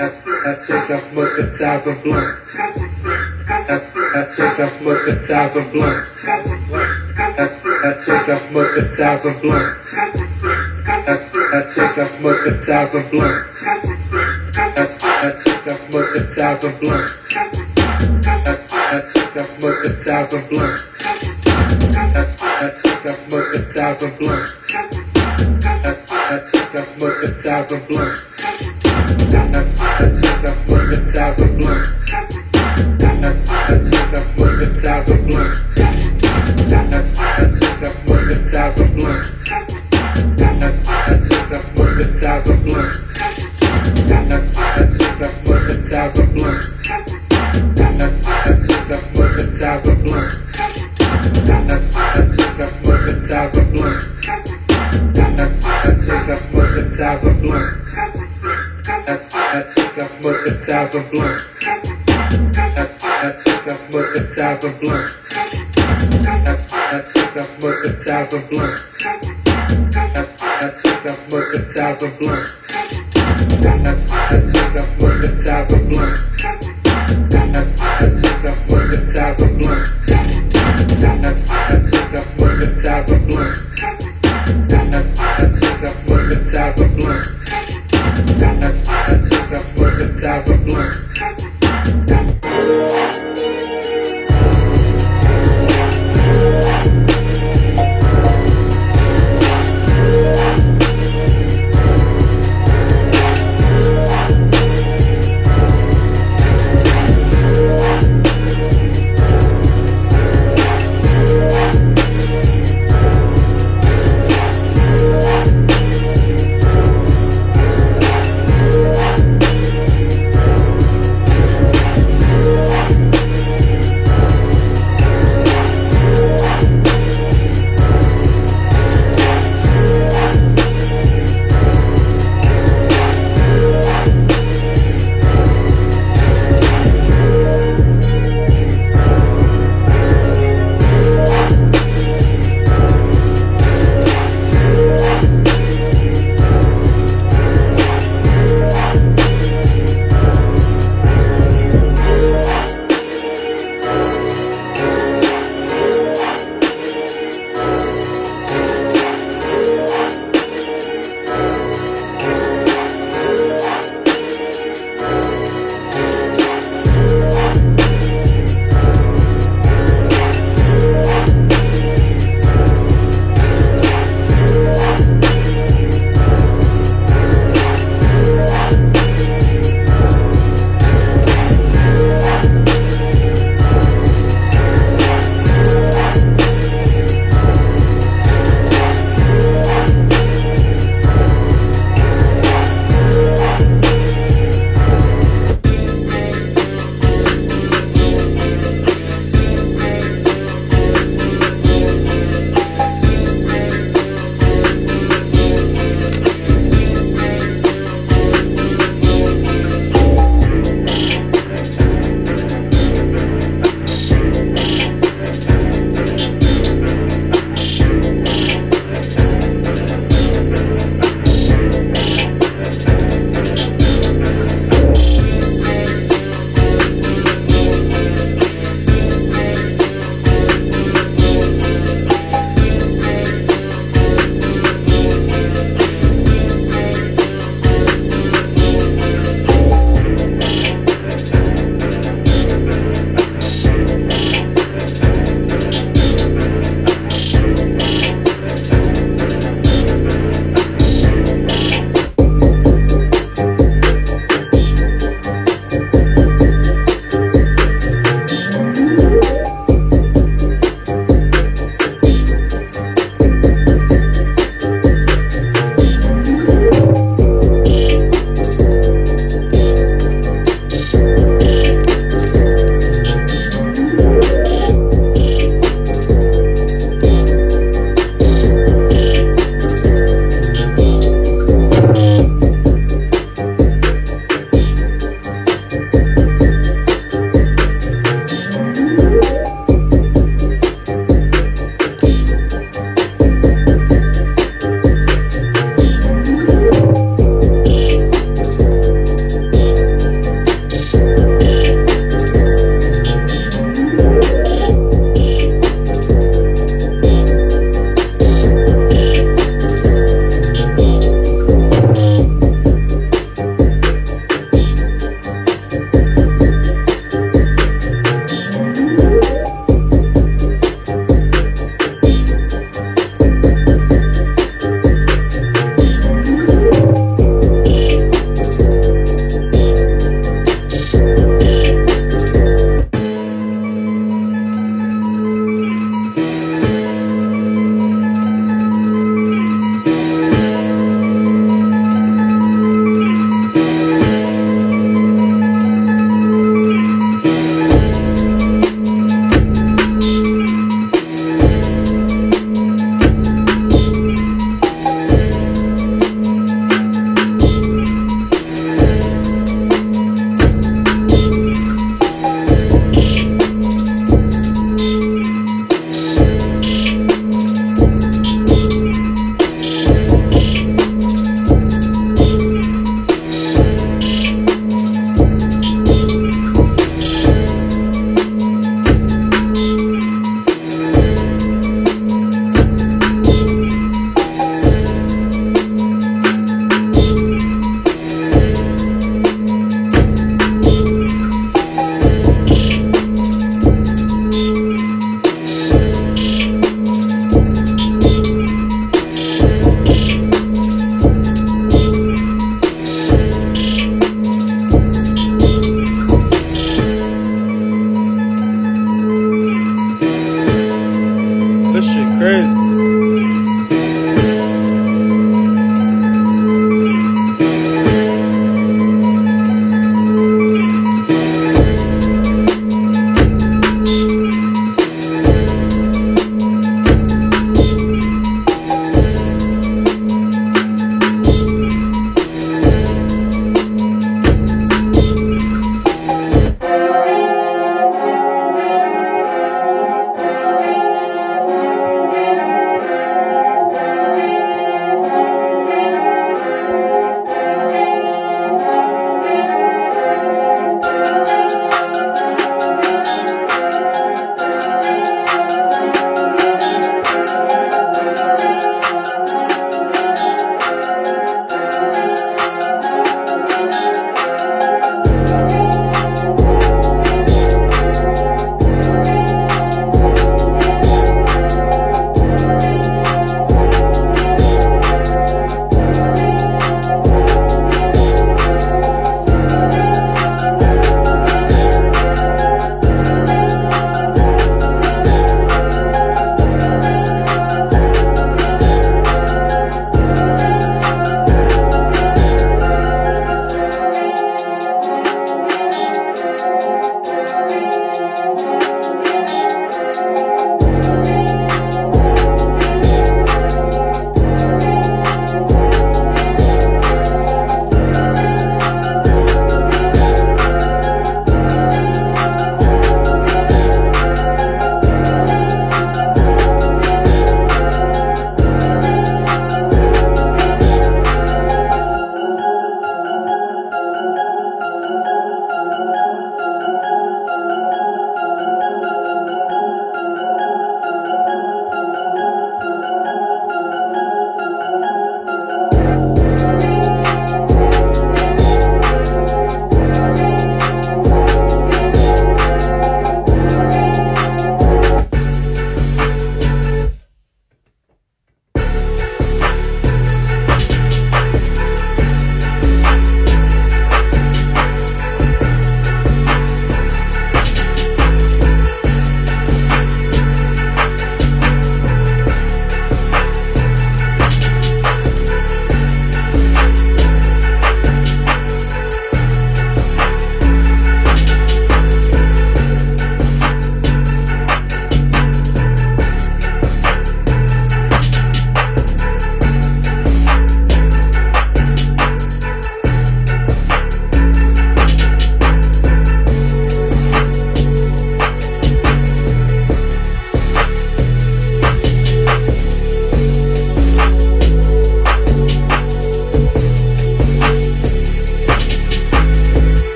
That chick I smoked 1,000 blunts. That chick I smoked 1,000 blunts. That chick I smoked 1,000 blunts. That chick I smoked 1,000 blunts. That chick I smoked 1,000 blunts. That chick I smoked 1,000 blunts. That chick I smoked 1,000 blunts. That chick I smoked 1,000 blunts. That's a 1,000 blunts.